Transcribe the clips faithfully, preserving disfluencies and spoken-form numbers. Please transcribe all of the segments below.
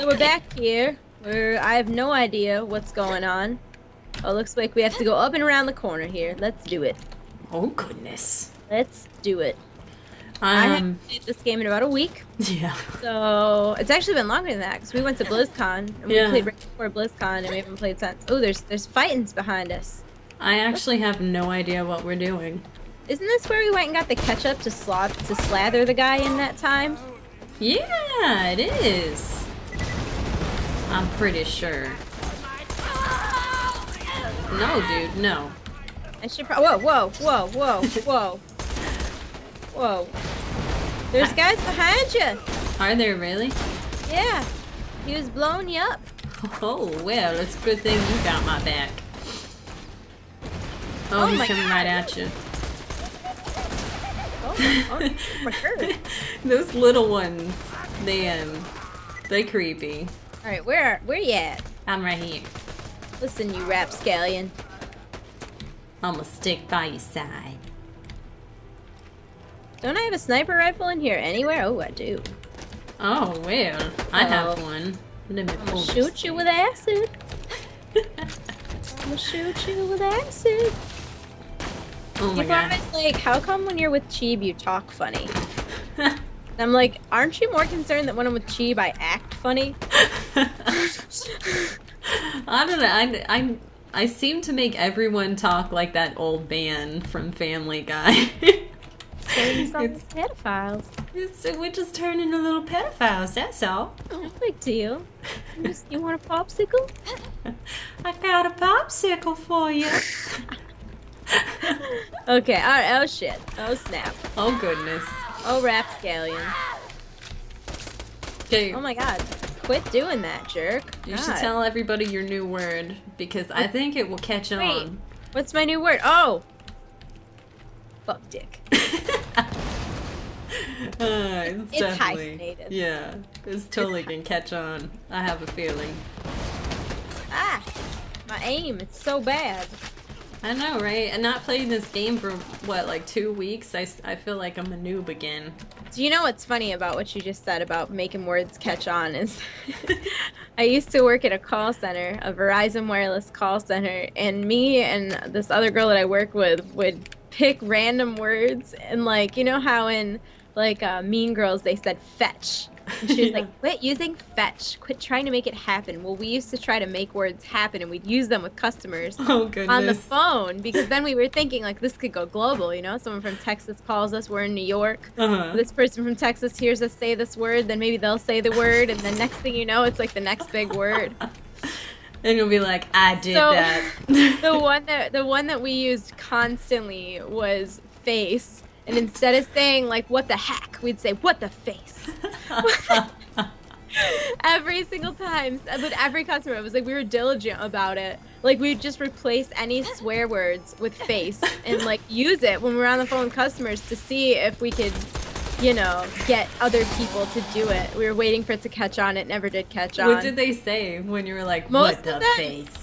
So we're back here. We're, I have no idea what's going on. Oh, looks like we have to go up and around the corner here. Let's do it. Oh, goodness. Let's do it. Um, I haven't played this game in about a week. Yeah. So it's actually been longer than that because we went to BlizzCon. And yeah. We played right before BlizzCon and we haven't played since. Oh, there's there's fightings behind us. I actually have no idea what we're doing. Isn't this where we went and got the ketchup to sloth to slather the guy in that time? Yeah, it is. I'm pretty sure. No, dude, no. I should probably. Whoa, whoa, whoa, whoa, whoa, whoa. There's guys behind you. Are there really? Yeah. He was blowing you up. Oh well, it's a good thing you got my back. Oh, oh he's coming God. right at you. Oh, oh, oh my God. Those little ones, they um, they creepy. All right, where where you at? I'm right here. Listen, you rapscallion. I'm gonna stick by your side. Don't I have a sniper rifle in here anywhere? Oh, I do. Oh, well. Oh. I have one. Let me I'm gonna shoot this. you with acid. I'm gonna shoot you with acid. Oh my God. People are like, how come when you're with Cheeb you talk funny? And I'm like, aren't you more concerned that when I'm with Cheeb I act funny? I don't know. I, I, I seem to make everyone talk like that old man from Family Guy. It's, it's pedophiles. It's, we're just turning into little pedophiles, that's all. No big deal. You, just, you want a popsicle? I got a popsicle for you. Okay, alright. Oh shit. Oh snap. Oh goodness. Oh rapscallion. Okay. Oh my God. Quit doing that, jerk. You God. should tell everybody your new word, because I think it will catch Wait, on. What's my new word? Oh! Fuck dick. uh, it's, it's definitely, hyphenated. Yeah, it's totally it's gonna catch on. I have a feeling. Ah! My aim, it's so bad. I know, right? And not playing this game for, what, like two weeks? I, I feel like I'm a noob again. Do you know what's funny about what you just said about making words catch on is I used to work at a call center, a Verizon Wireless call center, and me and this other girl that I work with would pick random words and, like, you know how in, like, uh, Mean Girls they said fetch? And she was yeah. like, quit using fetch. Quit trying to make it happen. Well, we used to try to make words happen, and we'd use them with customers oh, on the phone. Because then we were thinking, like, this could go global, you know? Someone from Texas calls us. We're in New York. Uh-huh. This person from Texas hears us say this word. Then maybe they'll say the word. And the next thing you know, it's, like, the next big word. And you'll be like, I did so, that. the one that. The one that we used constantly was face. And instead of saying, like, what the heck, we'd say, what the face. Every single time. With every customer, it was like we were diligent about it. Like, we'd just replace any swear words with face and, like, use it when we were on the phone with customers to see if we could, you know, get other people to do it. We were waiting for it to catch on. It never did catch on. What did they say when you were like, Most what the them, face?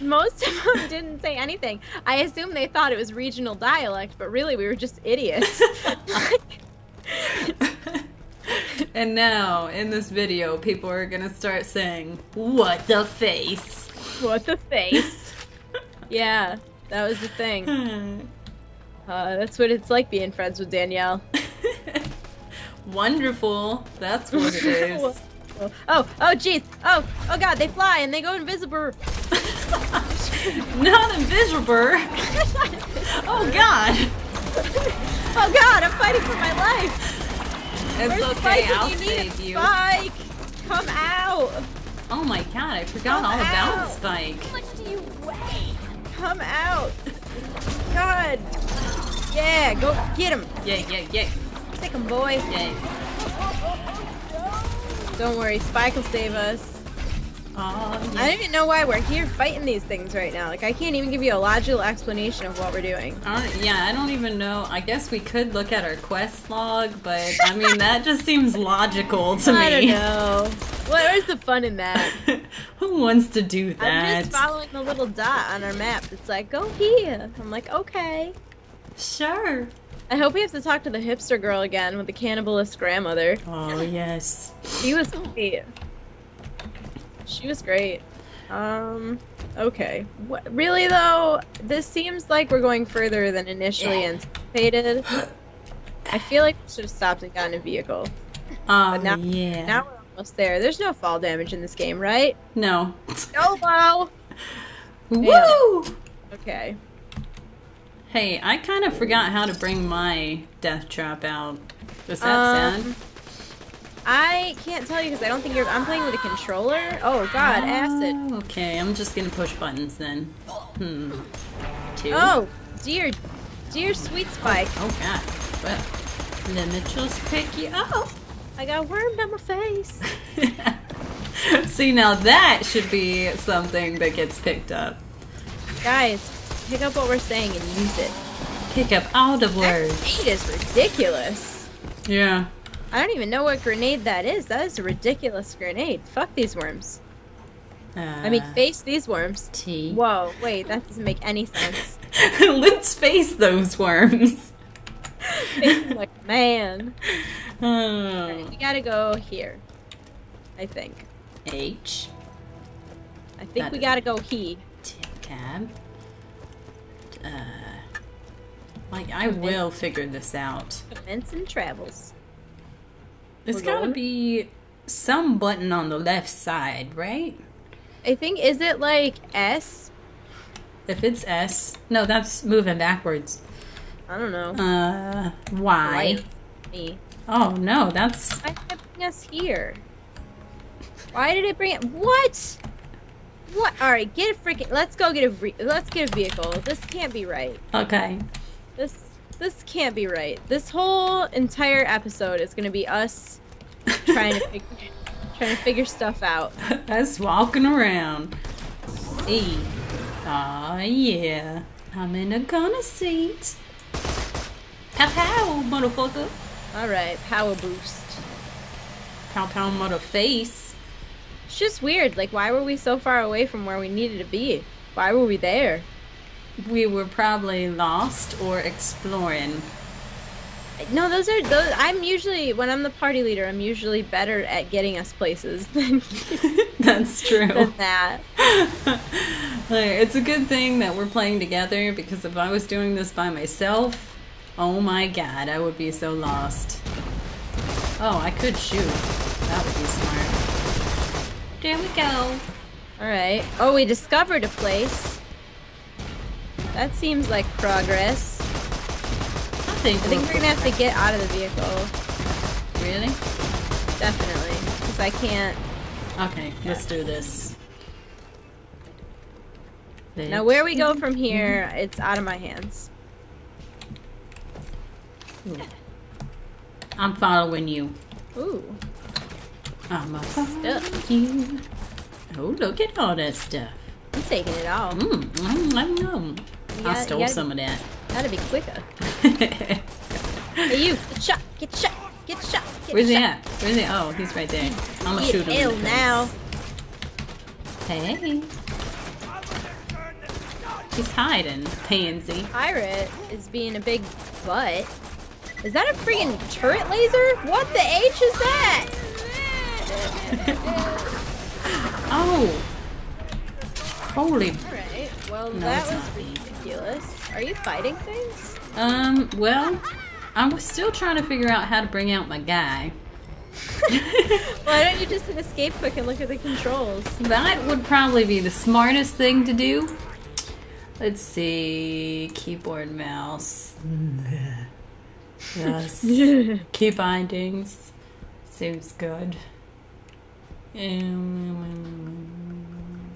Most of them didn't say anything. I assume they thought it was regional dialect, but really we were just idiots. And now, in this video, people are gonna start saying, what the face? What the face? Yeah, that was the thing. Uh, that's what it's like being friends with Danielle. Wonderful. That's what it is. Oh, oh jeez. Oh, oh God, they fly and they go invisible. Not invisible. Oh God. Oh God, I'm fighting for my life. It's Where's okay, Spike? I'll you save you. Spike, come out. Oh my God, I forgot come all out. about Spike. How much do you weigh? Come out. God. Yeah, go get him. Yeah, yeah, yeah. Take him, boy. Yeah. Don't worry, Spike will save us. Oh, yeah. I don't even know why we're here fighting these things right now. Like, I can't even give you a logical explanation of what we're doing. Uh, yeah, I don't even know. I guess we could look at our quest log, but, I mean, that just seems logical to me. I don't know. Where's the fun in that? Who wants to do that? I'm just following the little dot on our map. It's like, go here. I'm like, okay. Sure. I hope we have to talk to the hipster girl again with the cannibalist grandmother. Oh, yes. She was sweet. She was great. Um, okay. What, really, though, this seems like we're going further than initially yeah. anticipated. I feel like we should have stopped and gotten a vehicle. Um, but now, yeah. now we're almost there. There's no fall damage in this game, right? No. No, woo! Okay. Hey, I kind of forgot how to bring my death trap out. Is that um, sad? I can't tell you because I don't think you're... I'm playing with a controller. Oh, God, oh, acid. Okay, I'm just going to push buttons then. Hmm. Two. Oh, dear. Dear sweet Spike. Oh, oh God. Well, let me just pick you up. I got wormed on my face. See, now that should be something that gets picked up. Guys, pick up what we're saying and use it. Pick up all the words. That grenade is ridiculous. Yeah. I don't even know what grenade that is. That is a ridiculous grenade. Fuck these worms. Uh, I mean, face these worms. Tea. Whoa, wait, that doesn't make any sense. Let's face those worms. Face them like, man. Oh. All right, we gotta go here. I think. H. I think that we gotta go he. Tab. Uh, like I Commence. will figure this out. Commence and travels. There's gotta going. be some button on the left side, right? I think is it like S? If it's S, no, that's moving backwards. I don't know. Uh, Y. Me. Oh no, that's. Why did it bring us here? Why did it bring it? What? What? All right, get a freaking. Let's go get a. Re let's get a vehicle. This can't be right. Okay. This this can't be right. This whole entire episode is gonna be us trying to figure, trying to figure stuff out. Us walking around. Hey. Aw, yeah. I'm in a gunner seat. Pow pow, motherfucker. All right, power boost. Pow pow, mother face. It's just weird, like why were we so far away from where we needed to be? Why were we there? We were probably lost or exploring. No, those are those I'm usually when I'm the party leader, I'm usually better at getting us places than That's true. Than that. It's a good thing that we're playing together because if I was doing this by myself, oh my god, I would be so lost. Oh, I could shoot. That would be smart. There we go. Alright. Oh, we discovered a place. That seems like progress. I think, I think we're gonna have to get out of the vehicle. Really? Definitely. Because I can't... Okay, yeah. Let's do this. Now where we go from here, it's out of my hands. Ooh. I'm following you. Ooh. I'm a stuff. You. Oh, look at all that stuff. I'm taking it all. Mm, mm, mm, mm. Gotta, I stole gotta, some of that. Gotta be quicker. Hey, you. Get shot. Get shot. Get shot. Get Where's shot. he at? Where's he? Oh, he's right there. I'm gonna shoot him. Ill in the now. Hey. He's hiding, pansy. Pirate is being a big butt. Is that a freaking turret laser? What the H is that? Oh! Holy... Alright, well no, that was ridiculous. Are you fighting things? Um, well, I was still trying to figure out how to bring out my guy. Why don't you just hit escape quick and look at the controls? That would probably be the smartest thing to do. Let's see... Keyboard, mouse... Yes. Key bindings. Seems good. Um,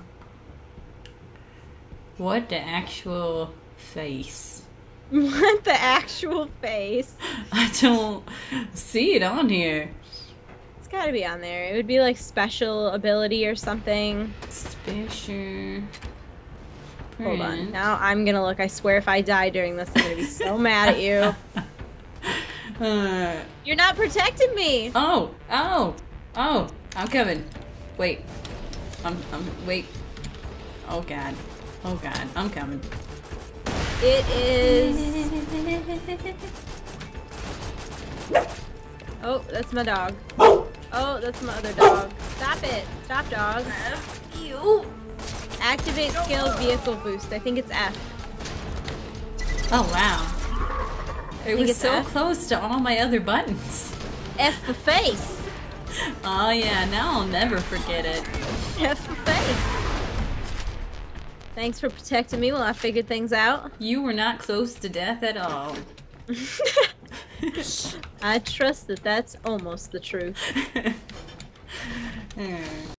what the actual face? What the actual face? I don't see it on here. It's gotta be on there. It would be like special ability or something. Special. Hold on. Now I'm gonna look. I swear if I die during this, I'm gonna be so mad at you. Uh, You're not protecting me. Oh, oh, oh. I'm coming. Wait. I'm, I'm, wait. Oh god. Oh god. I'm coming. It is... Oh, that's my dog. Oh, that's my other dog. Stop it. Stop, dog. F you. Activate scaled vehicle boost. I think it's F. Oh, wow. It was so F. close to all my other buttons. F for face. Oh, yeah. Now I'll never forget it. F for face. Thanks for protecting me while I figured things out. You were not close to death at all. I trust that that's almost the truth.